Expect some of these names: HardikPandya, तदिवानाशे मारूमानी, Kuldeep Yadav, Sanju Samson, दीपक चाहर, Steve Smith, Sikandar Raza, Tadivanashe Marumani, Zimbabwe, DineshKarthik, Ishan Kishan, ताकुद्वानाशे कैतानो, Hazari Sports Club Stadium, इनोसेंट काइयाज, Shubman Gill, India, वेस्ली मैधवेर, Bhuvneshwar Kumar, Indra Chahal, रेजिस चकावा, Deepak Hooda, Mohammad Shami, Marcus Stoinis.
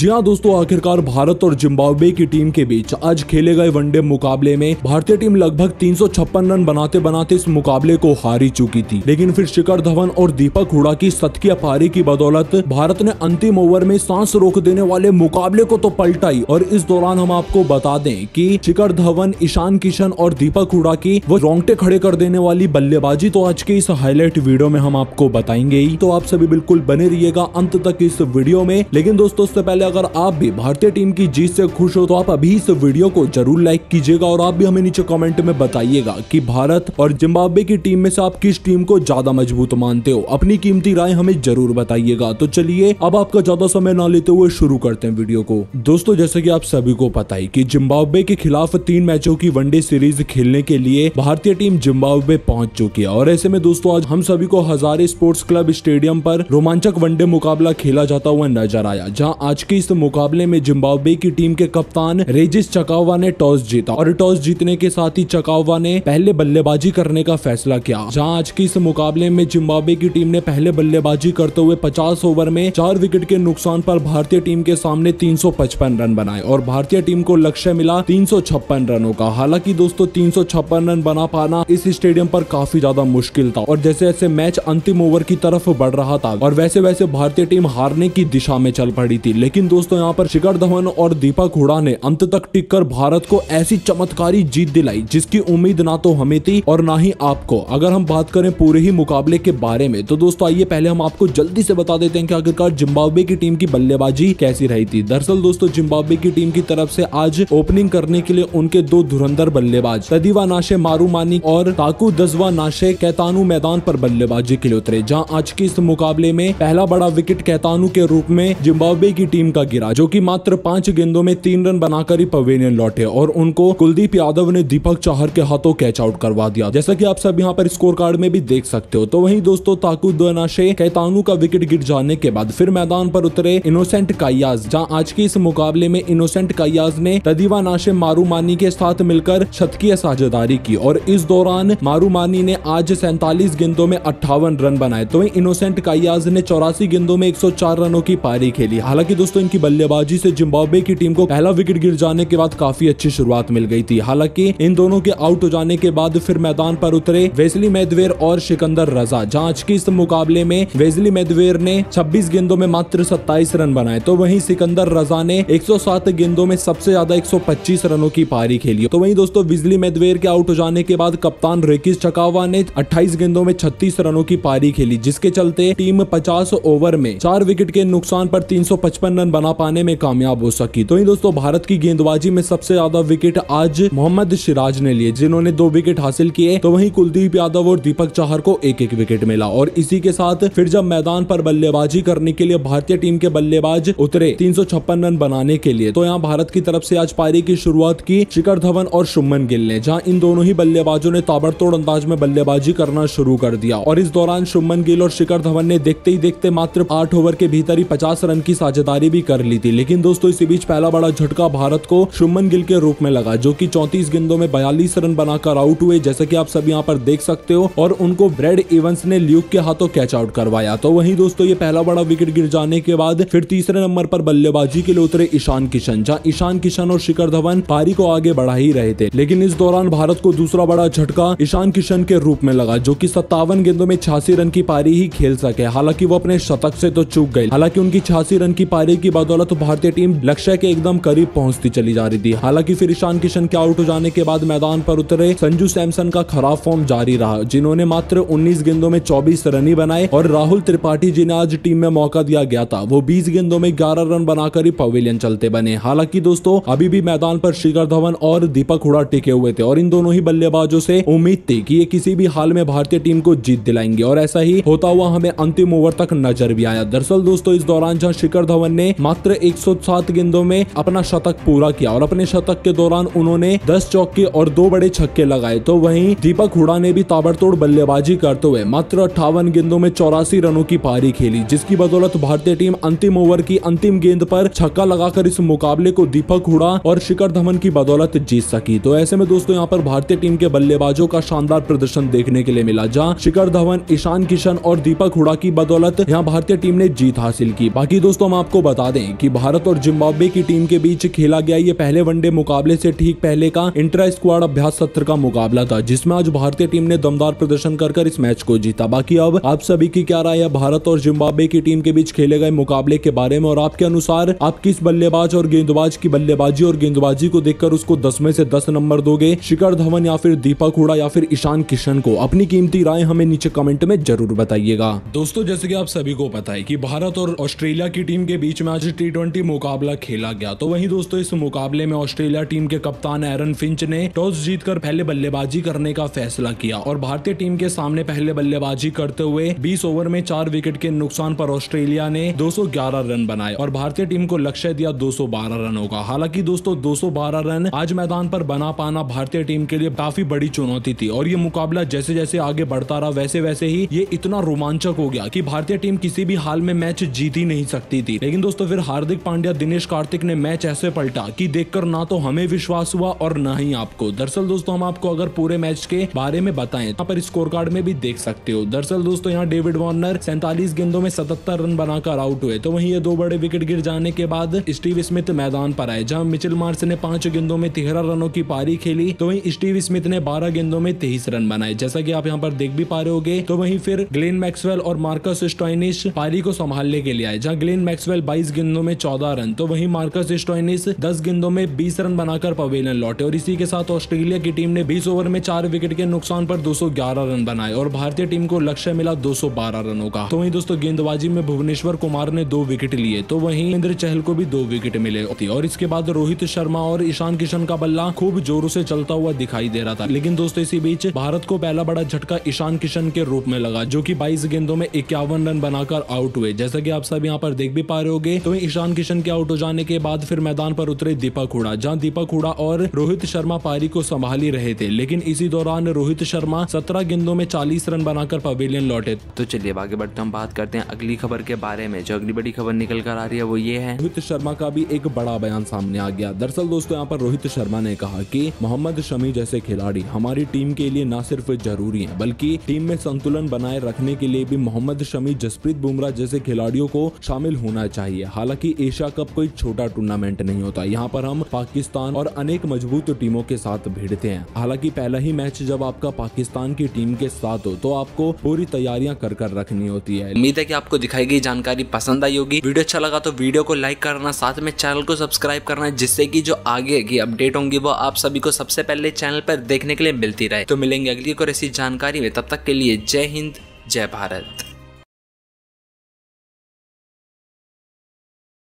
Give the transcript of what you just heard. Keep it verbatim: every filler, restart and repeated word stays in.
जी हाँ दोस्तों, आखिरकार भारत और जिम्बाब्वे की टीम के बीच आज खेले गए वनडे मुकाबले में भारतीय टीम लगभग तीन सौ छप्पन रन बनाते बनाते इस मुकाबले को हारी चुकी थी, लेकिन फिर शिखर धवन और दीपक हुडा की शतकीय पारी की बदौलत भारत ने अंतिम ओवर में सांस रोक देने वाले मुकाबले को तो पलटाई। और इस दौरान हम आपको बता दें कि शिखर धवन, ईशान किशन और दीपक हुडा की वो रोंगटे खड़े कर देने वाली बल्लेबाजी तो आज के इस हाईलाइट वीडियो में हम आपको बताएंगे ही, तो आप सभी बिल्कुल बने रहिएगा अंत तक इस वीडियो में। लेकिन दोस्तों, उससे पहले अगर आप भी भारतीय टीम की जीत से खुश हो तो आप अभी इस वीडियो को जरूर लाइक कीजिएगा और आप भी हमें नीचे कमेंट में बताइएगा कि भारत और जिम्बाब्वे की टीम में से आप किस टीम को ज्यादा मजबूत मानते हो। अपनी कीमती राय हमें जरूर बताइएगा। तो चलिए अब आपका ज्यादा समय ना लेते हुए शुरू करते हैं वीडियो को। दोस्तों, जैसे कि आप सभी को पता है कि जिम्बाब्वे के खिलाफ तीन मैचों की वनडे सीरीज खेलने के लिए भारतीय टीम जिम्बाब्वे पहुंच चुकी है और ऐसे में दोस्तों आज हम सभी को हजारी स्पोर्ट्स क्लब स्टेडियम पर रोमांचक वनडे मुकाबला खेला जाता हुआ नजर आया, जहां आज के इस मुकाबले में जिम्बाब्वे की टीम के कप्तान रेजिस चकावा ने टॉस जीता और टॉस जीतने के साथ ही चकावा ने पहले बल्लेबाजी करने का फैसला किया, जहां आज के इस मुकाबले में जिम्बाब्वे की टीम ने पहले बल्लेबाजी करते हुए पचास ओवर में चार विकेट के नुकसान पर भारतीय टीम के सामने तीन सौ पचपन रन बनाए और भारतीय टीम को लक्ष्य मिला तीन सौ छप्पन रनों का। हालांकि दोस्तों तीन सौ छप्पन रन बना पाना इस स्टेडियम पर काफी ज्यादा मुश्किल था और जैसे जैसे मैच अंतिम ओवर की तरफ बढ़ रहा था और वैसे वैसे भारतीय टीम हारने की दिशा में चल पड़ी थी। लेकिन दोस्तों यहां पर शिखर धवन और दीपक हुडा ने अंत तक टिक कर भारत को ऐसी चमत्कारी जीत दिलाई जिसकी उम्मीद ना तो हमें थी और ना ही आपको। अगर हम बात करें पूरे ही मुकाबले के बारे में तो दोस्तों आइए पहले हम आपको जल्दी से बता देते हैं कि आखिरकार जिम्बाब्वे की टीम की बल्लेबाजी कैसी रही थी। दरअसल दोस्तों जिम्बाब्वे की टीम की तरफ से आज ओपनिंग करने के लिए उनके दो धुरंधर बल्लेबाज तदिवानाशे मारूमानी और ताकुद्वानाशे कैतानो मैदान पर बल्लेबाजी के लिए उतरे, जहां आज के इस मुकाबले में पहला बड़ा विकेट कैतानो के रूप में जिम्बाब्वे की टीम का गिरा, जो कि मात्र पांच गेंदों में तीन रन बनाकर ही पवेलियन लौटे और उनको कुलदीप यादव ने दीपक चाहर के हाथों कैच आउट करवा दिया, जैसा कि आप सब यहां पर स्कोर कार्ड में भी देख सकते हो। तो वहीं दोस्तों ताकुद्वानाशे कैतानो का विकेट गिर जाने के बाद फिर मैदान पर उतरे इनोसेंट काइयाज, जहां आज के इस मुकाबले में इनोसेंट काइयाज ने तदिवानाशे मारूमानी के साथ मिलकर शतकीय साझेदारी की और इस दौरान मारूमानी ने आज सैंतालीस गेंदों में अट्ठावन रन बनाए, तो वहीं इनोसेंट काइयाज ने चौरासी गेंदों में एक सौ चार रनों की पारी खेली। हालांकि दोस्तों इनकी बल्लेबाजी से जिम्बाब्वे की टीम को पहला विकेट गिर जाने के बाद काफी अच्छी शुरुआत मिल गई थी। हालांकि इन दोनों के आउट हो जाने के बाद फिर मैदान पर उतरे वेस्ली मैधवेर और सिकंदर रजा, जहां आज के इस मुकाबले में वेस्ली मैधवेर ने छब्बीस गेंदों में मात्र सत्ताईस रन बनाए, तो वहीं सिकंदर रजा ने एक सौ सात गेंदों में सबसे ज्यादा एक सौ पच्चीस रनों की पारी खेली। तो वहीं दोस्तों वेस्ली मैधवेर के आउट हो जाने के बाद कप्तान रेगिस चकावा ने अट्ठाईस गेंदों में छत्तीस रनों की पारी खेली, जिसके चलते टीम पचास ओवर में चार विकेट के नुकसान पर तीन सौ पचपन रन बना पाने में कामयाब हो सकी। तो इन दोस्तों भारत की गेंदबाजी में सबसे ज्यादा विकेट आज मोहम्मद सिराज ने लिए, जिन्होंने दो विकेट हासिल किए, तो वहीं कुलदीप यादव और दीपक चाहर को एक एक विकेट मिला। और इसी के साथ फिर जब मैदान पर बल्लेबाजी करने के लिए भारतीय टीम के बल्लेबाज उतरे तीन सौ छप्पन रन बनाने के लिए, तो यहाँ भारत की तरफ से आज पारी की शुरुआत की शिखर धवन और शुभमन गिल ने, जहाँ इन दोनों ही बल्लेबाजों ने ताबड़तोड़ अंदाज में बल्लेबाजी करना शुरू कर दिया और इस दौरान शुभमन गिल और शिखर धवन ने देखते ही देखते मात्र आठ ओवर के भीतर ही पचास रन की साझेदारी भी कर ली थी। लेकिन दोस्तों इसी बीच पहला बड़ा झटका भारत को शुभमन गिल के रूप में लगा, जो कि चौंतीस गेंदों में बयालीस रन बनाकर आउट हुए, जैसे कि आप सब यहाँ पर देख सकते हो, और उनको ब्रेड इवंस ने ल्यूक के हाथों कैच आउट करवाया। तो वहीं दोस्तों ये पहला बड़ा विकेट गिर जाने के बाद फिर तीसरे नंबर पर बल्लेबाजी के लिए उतरे ईशान किशन, जहाँ ईशान किशन और शिखर धवन पारी को आगे बढ़ा ही रहे थे। लेकिन इस दौरान भारत को दूसरा बड़ा झटका ईशान किशन के रूप में लगा, जो की सत्तावन गेंदों में छियासी रन की पारी ही खेल सके। हालांकि वो अपने शतक से तो चूक गए, हालांकि उनकी छियासी रन की पारी की बदौलत तो भारतीय टीम लक्ष्य के एकदम करीब पहुंचती चली जा रही थी। हालांकि फिर ईशान किशन के आउट हो जाने के बाद मैदान पर उतरे संजू सैमसन का खराब फॉर्म जारी रहा, जिन्होंने मात्र उन्नीस गेंदों में चौबीस रन ही बनाए और राहुल त्रिपाठी जिन्हें आज टीम में मौका दिया गया था वो बीस गेंदों में ग्यारह रन बनाकर ही पवेलियन चलते बने। हालांकि दोस्तों अभी भी मैदान पर शिखर धवन और दीपक हुडा टिके हुए थे और इन दोनों ही बल्लेबाजों से उम्मीद थी कि ये किसी भी हाल में भारतीय टीम को जीत दिलाएंगे और ऐसा ही होता हुआ हमें अंतिम ओवर तक नजर भी आया। दरअसल दोस्तों इस दौरान जहां शिखर धवन ने मात्र एक सौ सात गेंदों में अपना शतक पूरा किया और अपने शतक के दौरान उन्होंने दस चौके और दो बड़े छक्के लगाए, तो वहीं दीपक हुडा ने भी ताबड़तोड़ बल्लेबाजी करते हुए मात्र अट्ठावन गेंदों में चौरासी रनों की पारी खेली, जिसकी बदौलत भारतीय टीम अंतिम ओवर की अंतिम गेंद पर छक्का लगाकर इस मुकाबले को दीपक हुडा और शिखर धवन की बदौलत जीत सकी। तो ऐसे में दोस्तों यहाँ पर भारतीय टीम के बल्लेबाजों का शानदार प्रदर्शन देखने के लिए मिला, जहाँ शिखर धवन, ईशान किशन और दीपक हुडा की बदौलत यहाँ भारतीय टीम ने जीत हासिल की। बाकी दोस्तों हम आपको बता बता दें कि भारत और जिम्बाब्वे की टीम के बीच खेला गया ये पहले वनडे मुकाबले से ठीक पहले का इंट्रा स्क्वाड अभ्यास सत्र का मुकाबला था, जिसमें आज भारतीय टीम ने दमदार प्रदर्शन कर, कर इस मैच को जीता। बाकी अब आप सभी की क्या राय है भारत और जिम्बाब्वे की टीम के बीच खेले गए मुकाबले के बारे में, और आपके अनुसार आप किस बल्लेबाज और गेंदबाज की बल्लेबाजी और गेंदबाजी को देखकर उसको दस में से दस नंबर दोगे, शिखर धवन या फिर दीपक हुडा या फिर ईशान किशन को? अपनी कीमती राय हमें नीचे कमेंट में जरूर बताइएगा। दोस्तों, जैसे कि आप सभी को पता है कि भारत और ऑस्ट्रेलिया की टीम के बीच में आज टी ट्वेंटी मुकाबला खेला गया। तो वहीं दोस्तों, इस मुकाबले में ऑस्ट्रेलिया टीम के कप्तान एरन फिंच ने टॉस जीतकर पहले बल्लेबाजी करने का फैसला किया और भारतीय टीम के सामने पहले बल्लेबाजी करते हुए बीस ओवर में चार विकेट के नुकसान पर ऑस्ट्रेलिया ने दो सौ ग्यारह रन बनाए और भारतीय टीम को लक्ष्य दिया दो सौ बारह रनों का। हालांकि दोस्तों, दो सौ बारह रन आज मैदान पर बना पाना भारतीय टीम के लिए काफी बड़ी चुनौती थी और ये मुकाबला जैसे जैसे आगे बढ़ता रहा वैसे वैसे ही ये इतना रोमांचक हो गया कि भारतीय टीम किसी भी हाल में मैच जीत ही नहीं सकती थी। लेकिन दोस्तों, फिर हार्दिक पांड्या, दिनेश कार्तिक ने मैच ऐसे पलटा कि देखकर ना तो हमें विश्वास हुआ और ना ही आपको। दरअसल दोस्तों, हम आपको अगर पूरे मैच के बारे में बताएं यहाँ पर स्कोर कार्ड में भी देख सकते हो। दरअसल दोस्तों, यहाँ डेविड वार्नर सैंतालीस गेंदों में सतहत्तर रन बनाकर आउट हुए। तो वहीं ये दो बड़े विकेट गिर जाने के बाद स्टीव स्मिथ मैदान पर आए, जहाँ मिचेल मार्श ने पांच गेंदों में तेरह रनों की पारी खेली। तो वहीं स्टीव स्मिथ ने बारह गेंदों में तेईस रन बनाए, जैसा कि आप यहाँ पर देख भी पा रहे होगे। तो वहीं फिर ग्लेन मैक्सवेल और मार्कस स्टॉइनिस पारी को संभालने के लिए आए, जहाँ ग्लेन मैक्सवेल बाईस गेंदों में चौदह रन, तो वहीं मार्कस स्टॉइनिस दस गेंदों में बीस रन बनाकर पवेलियन लौटे। और इसी के साथ ऑस्ट्रेलिया की टीम ने बीस ओवर में चार विकेट के नुकसान पर दो सौ ग्यारह रन बनाए और भारतीय टीम को लक्ष्य मिला दो सौ बारह रनों का। तो वहीं दोस्तों, गेंदबाजी में भुवनेश्वर कुमार ने दो विकेट लिए, तो वहीं इंद्र चहल को भी दो विकेट मिले और इसके बाद रोहित शर्मा और ईशान किशन का बल्ला खूब जोरों से चलता हुआ दिखाई दे रहा था। लेकिन दोस्तों, इसी बीच भारत को पहला बड़ा झटका ईशान किशन के रूप में लगा, जो कि बाईस गेंदों में इक्यावन रन बनाकर आउट हुए, जैसा कि आप सब यहाँ पर देख भी पा रहे होगे। तो ईशान किशन के आउट हो जाने के बाद फिर मैदान पर उतरे दीपक हुडा, जहाँ दीपक हुडा और रोहित शर्मा पारी को संभाल ही रहे थे। लेकिन इसी दौरान रोहित शर्मा सत्रह गेंदों में चालीस रन बनाकर पवेलियन लौटे। तो चलिए आगे बढ़ते हम बात करते हैं अगली खबर के बारे में। जो अगली बड़ी खबर निकल कर आ रही है वो ये है, रोहित शर्मा का भी एक बड़ा बयान सामने आ गया। दरअसल दोस्तों, यहाँ पर रोहित शर्मा ने कहा कि मोहम्मद शमी जैसे खिलाड़ी हमारी टीम के लिए न सिर्फ जरूरी हैं, बल्कि टीम में संतुलन बनाए रखने के लिए भी मोहम्मद शमी, जसप्रीत बुमराह जैसे खिलाड़ियों को शामिल होना चाहिए। हालांकि एशिया कप कोई छोटा टूर्नामेंट नहीं होता, यहाँ पर हम पाकिस्तान और अनेक मजबूत टीमों के साथ भिड़ते हैं। हालांकि पहला ही मैच जब आपका पाकिस्तान की टीम के साथ हो तो आपको पूरी तैयारियां कर कर रखनी होती है। उम्मीद है कि आपको दिखाई गई जानकारी पसंद आई होगी। वीडियो अच्छा लगा तो वीडियो को लाइक करना, साथ में चैनल को सब्सक्राइब करना, जिससे कि जो आगे की अपडेट होंगी वो आप सभी को सबसे पहले चैनल पर देखने के लिए मिलती रहे। तो मिलेंगे अगली और ऐसी जानकारी में, तब तक के लिए जय हिंद, जय भारत।